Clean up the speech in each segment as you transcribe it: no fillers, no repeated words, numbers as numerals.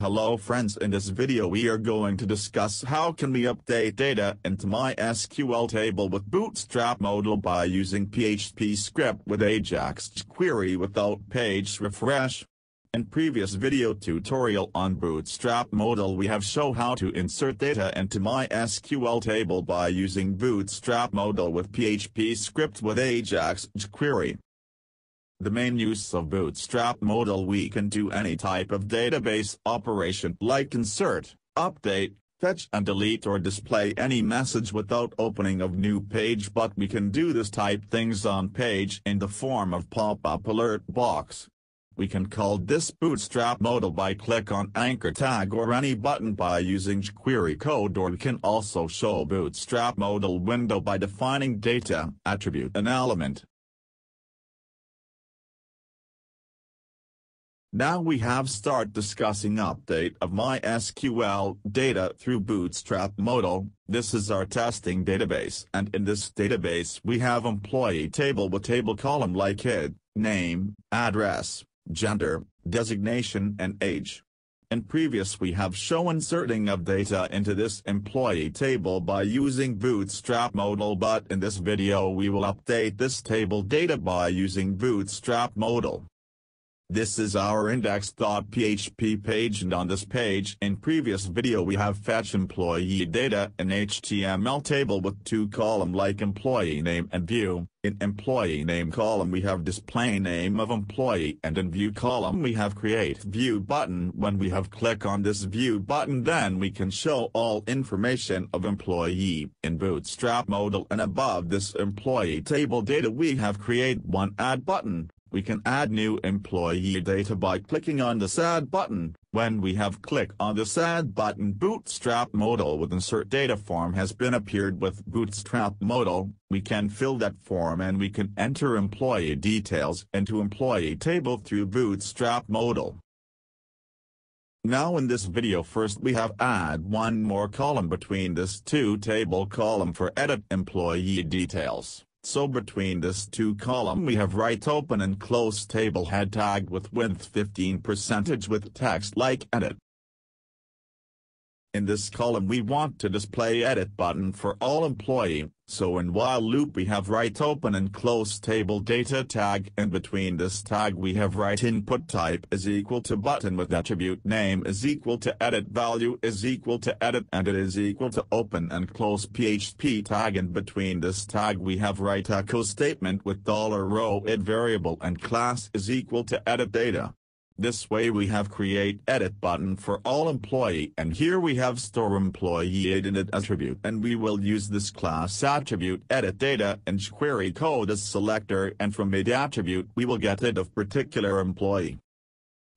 Hello friends, in this video we are going to discuss how can we update data into MySQL table with Bootstrap modal by using PHP script with Ajax jQuery without page refresh. In previous video tutorial on Bootstrap modal we have shown how to insert data into MySQL table by using Bootstrap modal with PHP script with Ajax jQuery. The main use of Bootstrap modal: we can do any type of database operation like insert, update, fetch and delete, or display any message without opening of new page, but we can do this type things on page in the form of pop-up alert box. We can call this Bootstrap modal by click on anchor tag or any button by using jQuery code, or we can also show Bootstrap modal window by defining data attribute and element. Now we have start discussing update of MySQL data through Bootstrap modal. This is our testing database, and in this database we have employee table with table column like head, name, address, gender, designation and age. In previous we have shown inserting of data into this employee table by using Bootstrap modal, but in this video we will update this table data by using Bootstrap modal. This is our index.php page, and on this page in previous video we have fetch employee data in HTML table with two column like employee name and view. In employee name column we have display name of employee, and in view column we have create view button. When we have click on this view button, then we can show all information of employee. In Bootstrap modal and above this employee table data we have create one add button. We can add new employee data by clicking on this add button. When we have click on this add button, Bootstrap modal with insert data form has been appeared with Bootstrap modal. We can fill that form and we can enter employee details into employee table through Bootstrap modal. Now in this video first we have add one more column between this two table column for edit employee details. So between this two column we have right open and close table head tagged with width 15% with text like edit. In this column we want to display edit button for all employee, so in while loop we have right open and close table data tag, and between this tag we have right input type is equal to button with attribute name is equal to edit, value is equal to edit, and it is equal to open and close PHP tag, and between this tag we have right echo statement with $row_id variable and class is equal to edit data. This way we have create edit button for all employee, and here we have store employee edit attribute, and we will use this class attribute edit data and jQuery code as selector, and from it attribute we will get it of particular employee.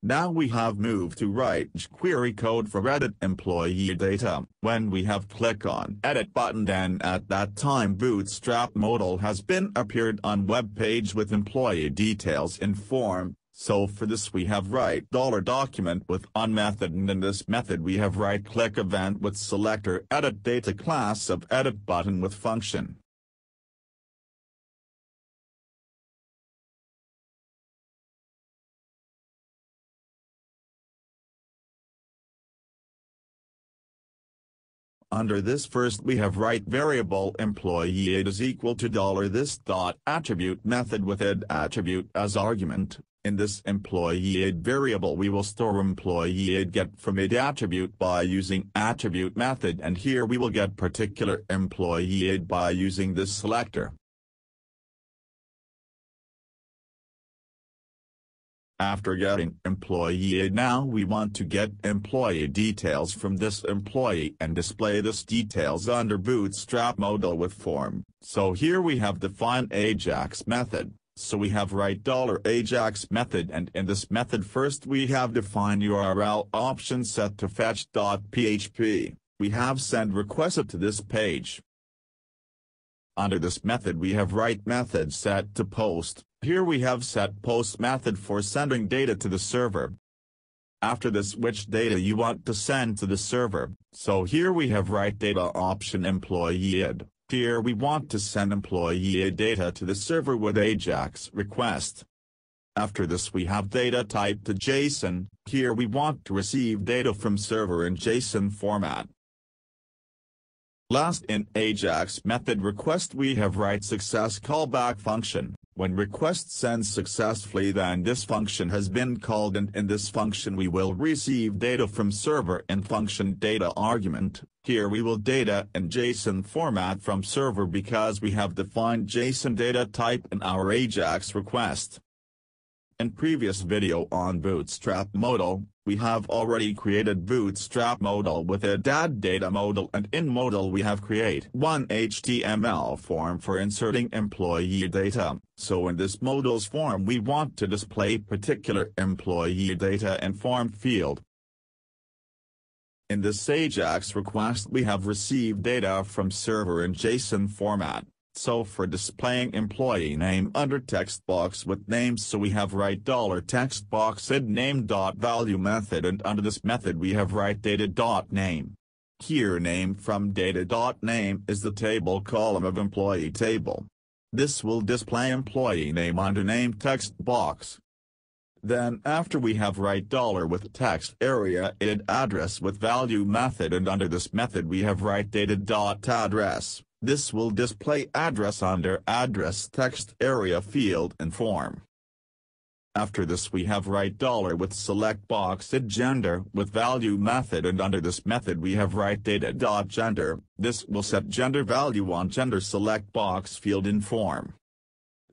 Now we have moved to write jQuery code for edit employee data. When we have click on edit button, then at that time Bootstrap modal has been appeared on web page with employee details in form. So for this we have right $document with on method, and in this method we have right click event with selector edit data class of edit button with function. Under this first we have right variable employee id is equal to $this dot attribute method with id attribute as argument. In this employee id variable we will store employee id get from id attribute by using attribute method, and here we will get particular employee id by using this selector. After getting employee id, now we want to get employee details from this employee and display this details under Bootstrap modal with form. So here we have define Ajax method. So we have right $Ajax method, and in this method first we have define URL option set to fetch.php. We have send requested to this page. Under this method we have right method set to post. Here we have set post method for sending data to the server. After this, which data you want to send to the server. So here we have right data option employee id. Here we want to send employee data to the server with Ajax request. After this we have data type to JSON. Here we want to receive data from server in JSON format. Last, in Ajax method request we have write success callback function. When request sends successfully, then this function has been called, and in this function we will receive data from server in function data argument. Here we will data in JSON format from server because we have defined JSON data type in our Ajax request. In previous video on Bootstrap modal, we have already created Bootstrap modal with a add data modal, and in modal we have create one HTML form for inserting employee data. So in this modal's form we want to display particular employee data in form field. In this Ajax request we have received data from server in JSON format. So for displaying employee name under text box with names, so we have write $text box id name.value method, and under this method we have write data.name. Here name from data.name is the table column of employee table. This will display employee name under name text box. Then after we have write $with text area id address with value method, and under this method we have write data.address. This will display address under address text area field and form. After this we have write $with select box id gender with value method, and under this method we have write data.gender. This will set gender value on gender select box field in form.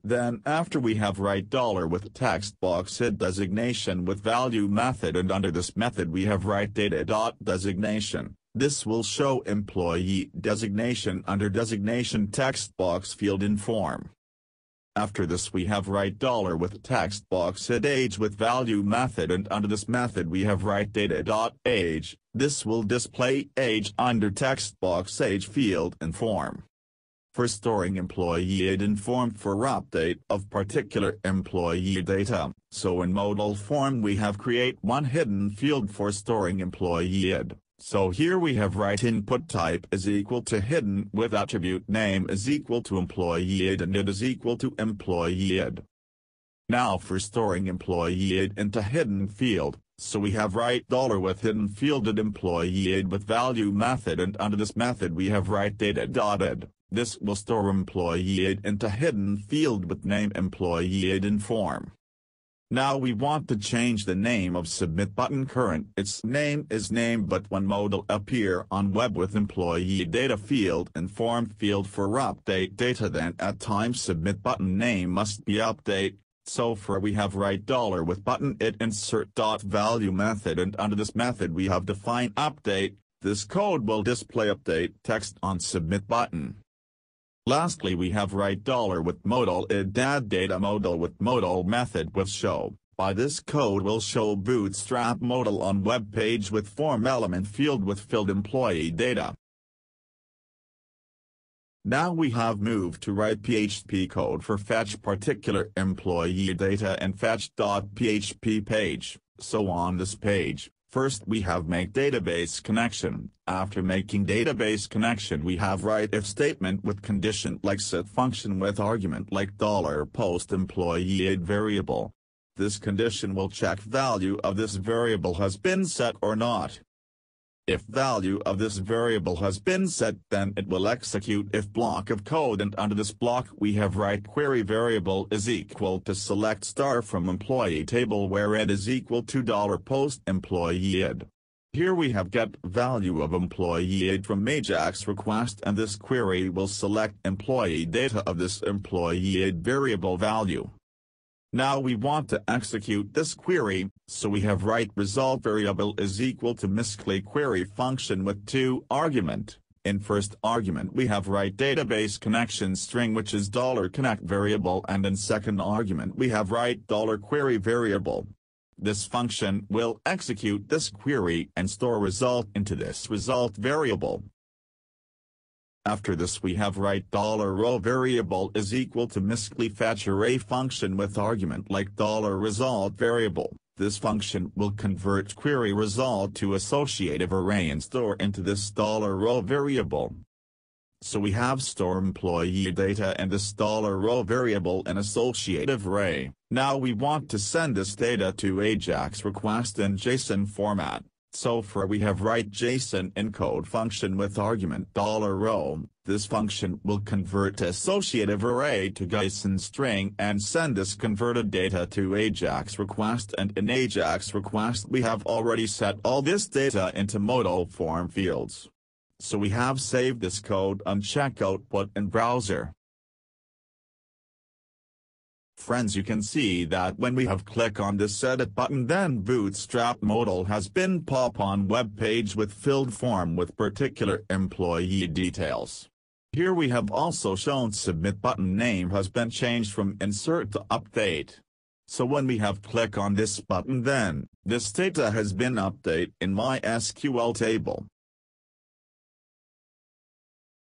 Then after we have write $with text box id designation with value method, and under this method we have write data.designation. This will show employee designation under designation text box field in form. After this we have write $with text box id age with value method, and under this method we have write data.age. This will display age under text box age field in form. For storing employee id in form for update of particular employee data, so in modal form we have create one hidden field for storing employee id. So here we have write input type is equal to hidden with attribute name is equal to employee id and id is equal to employee id. Now for storing employee id into hidden field, so we have write $with hidden field id employee id with value method, and under this method we have write data.id. This will store employee id into hidden field with name employee id in form. Now we want to change the name of submit button current. Its name is name, but when modal appear on web with employee data field and form field for update data, then at time submit button name must be update. So for we have write $with button it insert .value method, and under this method we have define update. This code will display update text on submit button. Lastly we have write $with modal id add data modal with modal method with show. By this code will show Bootstrap modal on web page with form element field with filled employee data. Now we have moved to write PHP code for fetch particular employee data and fetch.php page. So on this page, first we have make database connection. After making database connection we have write if statement with condition like set function with argument like $post employee id variable. This condition will check value of this variable has been set or not. If value of this variable has been set, then it will execute if block of code, and under this block we have write query variable is equal to select star from employee table where id is equal to $post employee id. Here we have get value of employee id from Ajax request, and this query will select employee data of this employee id variable value. Now we want to execute this query, so we have write result variable is equal to misclick query function with two argument. In first argument we have write database connection string which is $connect variable, and in second argument we have write $query variable. This function will execute this query and store result into this result variable. After this we have write $row variable is equal to misclick fetch array function with argument like $result variable. This function will convert query result to associative array and store into this $row variable. So we have store employee data and the installer row variable and associative array. Now we want to send this data to Ajax request in JSON format. So for we have write JSON encode function with argument $row. This function will convert associative array to JSON string and send this converted data to Ajax request, and in Ajax request we have already set all this data into modal form fields. So we have saved this code on checkout button in browser. Friends, you can see that when we have click on this edit button, then Bootstrap modal has been pop on web page with filled form with particular employee details. Here we have also shown submit button name has been changed from insert to update. So when we have click on this button, then this data has been updated in MySQL table.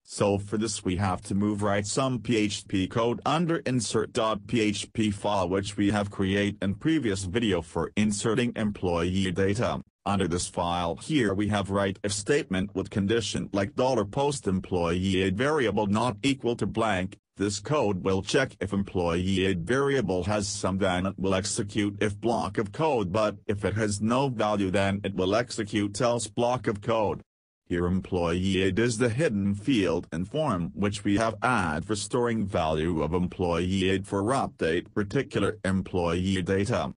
So for this we have to write some PHP code under insert.php file which we have created in previous video for inserting employee data. Under this file here we have write if statement with condition like $post employee variable not equal to blank. This code will check if employee variable has some, then it will execute if block of code, but if it has no value then it will execute else block of code. Here employee is the hidden field in form which we have add for storing value of employee for update particular employee data.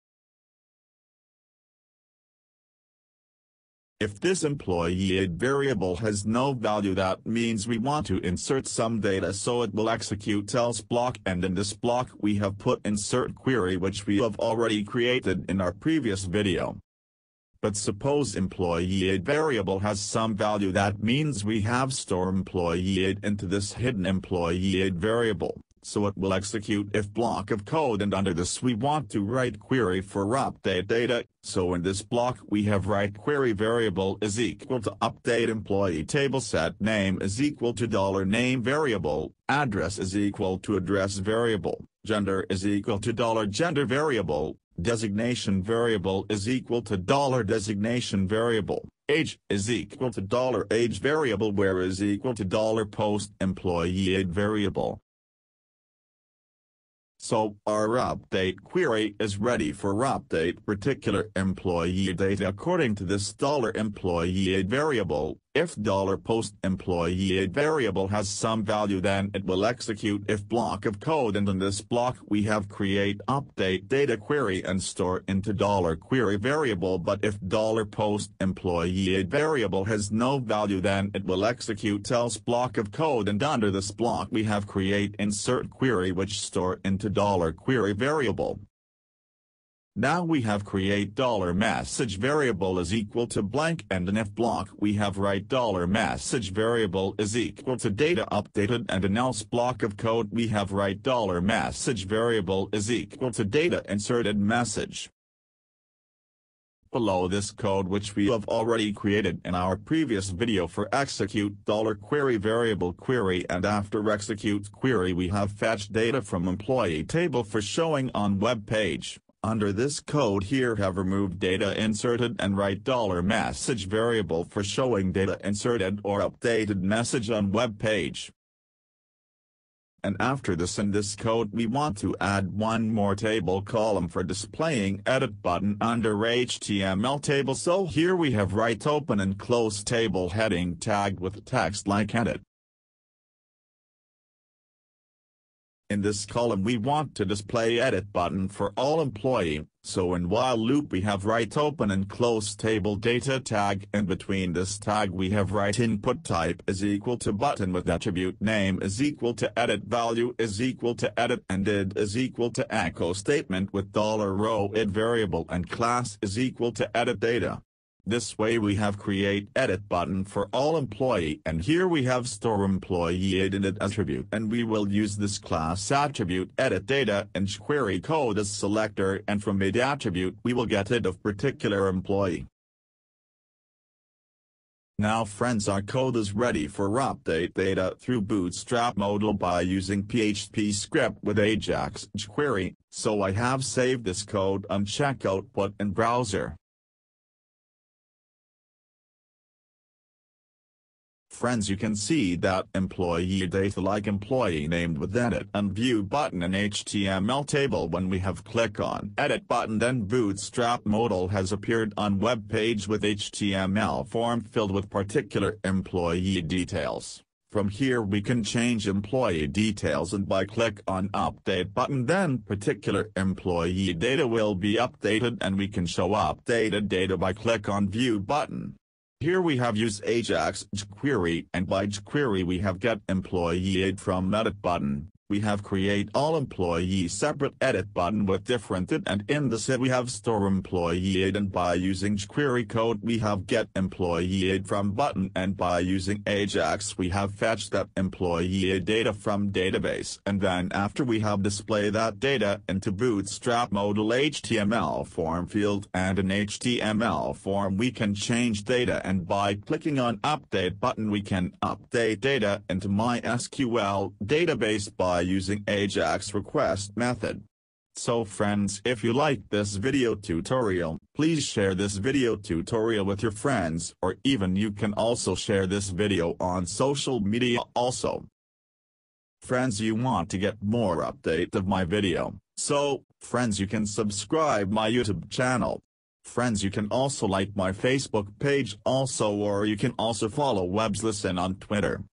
If this employee variable has no value, that means we want to insert some data, so it will execute else block, and in this block we have put insert query which we have already created in our previous video. But suppose employee variable has some value, that means we have store employee into this hidden employee variable, so it will execute if block of code, and under this we want to write query for update data, so in this block we have write query variable is equal to update employee table, set name is equal to $name variable, address is equal to address variable, gender is equal to $gender variable, designation variable is equal to $designation variable, age is equal to $age variable, where is equal to $post employee variable. So our update query is ready for update particular employee data according to this $employee variable. If $post employee variable has some value, then it will execute if block of code, and in this block we have create update data query and store into $query variable, but if $post employee variable has no value, then it will execute else block of code, and under this block we have create insert query which store into $query variable. Now we have create $message variable is equal to blank, and in if block we have write $message variable is equal to data updated, and in else block of code we have write $message variable is equal to data inserted message. Below this code which we have already created in our previous video for execute $query variable query, and after execute query we have fetched data from employee table for showing on web page. Under this code here have removed data inserted and write $message variable for showing data inserted or updated message on web page. And after this, in this code we want to add one more table column for displaying edit button under HTML table, so here we have write open and close table heading tagged with text like edit. In this column we want to display edit button for all employee, so in while loop we have write open and close table data tag, and between this tag we have write input type is equal to button with attribute name is equal to edit, value is equal to edit, and id is equal to echo statement with $row id variable, and class is equal to edit data. This way we have create edit button for all employee, and here we have store employee edit attribute, and we will use this class attribute edit data and jQuery code as selector, and from id attribute we will get id of particular employee. Now friends, our code is ready for update data through Bootstrap modal by using PHP script with Ajax jQuery, so I have saved this code on checkout button in browser. Friends, you can see that employee data like employee named with edit and view button in HTML table. When we have click on edit button, then Bootstrap modal has appeared on web page with HTML form filled with particular employee details. From here we can change employee details, and by click on update button then particular employee data will be updated, and we can show updated data by click on view button. Here we have use Ajax jQuery, and by jQuery we have get employee aid from edit button. We have create all employee separate edit button with different it, and in the set we have store employee aid, and by using jQuery code we have get employee aid from button, and by using Ajax we have fetch that employee aid data from database, and then after we have display that data into Bootstrap modal HTML form field, and in HTML form we can change data, and by clicking on update button we can update data into MySQL database by using Ajax request method. So friends, if you like this video tutorial, please share this video tutorial with your friends, or even you can also share this video on social media also. Friends, you want to get more update of my video, so friends you can subscribe my YouTube channel. Friends, you can also like my Facebook page also, or you can also follow Webslesson on Twitter.